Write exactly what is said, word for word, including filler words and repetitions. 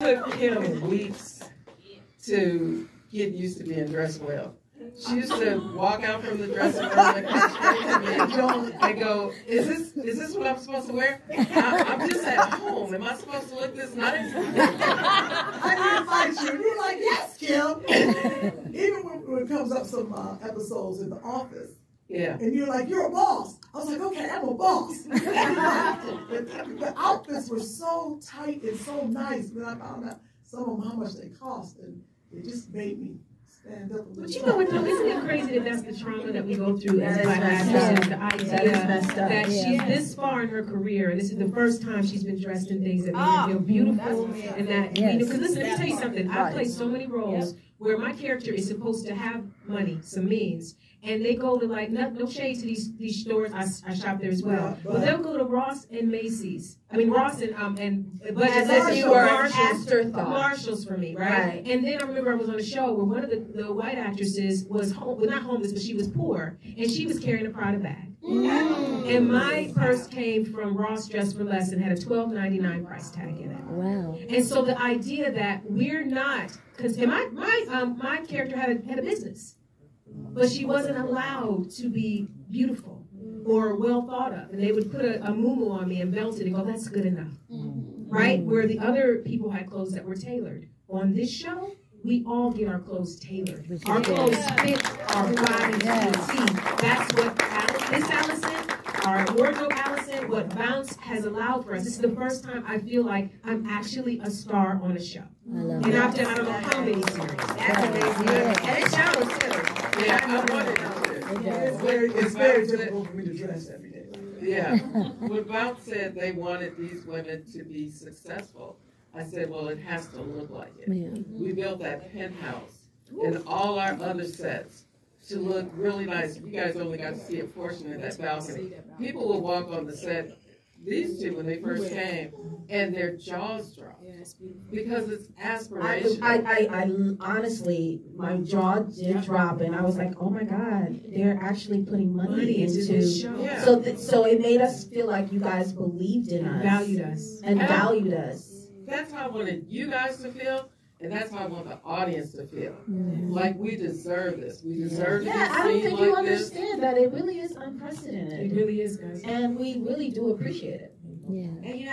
Took him weeks to get used to being dressed well. She used to walk out from the dressing room and go, is this is this what I'm supposed to wear? I, I'm just at home. Am I supposed to look this nice? I didn't like you. You're like, yes, Kim. Even when, when it comes up some uh, episodes in the office, yeah. And you're like, you're a boss. I was like, okay, I'm a boss. The outfits were so tight and so nice, but I found out some of them how much they cost, and it just made me. But you know what, though, isn't it crazy that that's the trauma that we go through as black actresses? The idea that, that she's yeah. this far in her career, and this is the first time she's been dressed in things that oh, make her feel beautiful. And that, because yes. you know, listen, let me tell you something. I've played so many roles yep. where my character is supposed to have money, some means, and they go to, like, no, no shade to these, these stores. I, I shop there as well. But, but they'll go to Ross and Macy's. I mean, Ross and, um, and but as if you were an afterthought. Marshalls for me, right? right? And then I remember I was on a show where one of the, the white actresses was, home, well, not homeless, but she was poor, and she was carrying a Prada bag. Mm. And my purse came from Ross Dress for Less and had a twelve ninety-nine price tag in it. Wow. And so the idea that we're not, because my, my, um, my character had a, had a business. But she wasn't allowed to be beautiful or well thought of. And they would put a, a muumuu on me and belt it and go, that's good enough. Mm-hmm. Right? Where the other people had clothes that were tailored. On this show, we all get our clothes tailored. Our clothes yeah. fit our bodies yeah. to see. That's what Alice, Miss Allison, our wardrobe Allison, what Bounce has allowed for us. This is the first time I feel like I'm actually a star on a show. I love and that. I've done, I don't know how many series. That's amazing. Yeah. And it's shallow too. Yeah, I want it out there. It's very, it's very difficult for me to dress every day. Yeah. When Bounce said they wanted these women to be successful, I said, well, it has to look like it. Yeah. We built that penthouse and all our other sets to look really nice. You guys only got to see a portion of that balcony. People will walk on the set. These two, when they first came, and their jaws dropped because it's aspirational. I, I, I, I honestly, my jaw did drop, and I was like, "Oh my God, they're actually putting money, money into this show." Yeah. So, th so it made us feel like you guys believed in us, valued us, and, and valued us. That's how I wanted you guys to feel. And that's how I want the audience to feel. Mm-hmm. Like, we deserve this. We deserve yeah. to yeah, I don't think like you understand this. That it really is unprecedented. It really is, guys. And we really do appreciate it. Yeah. And, you know,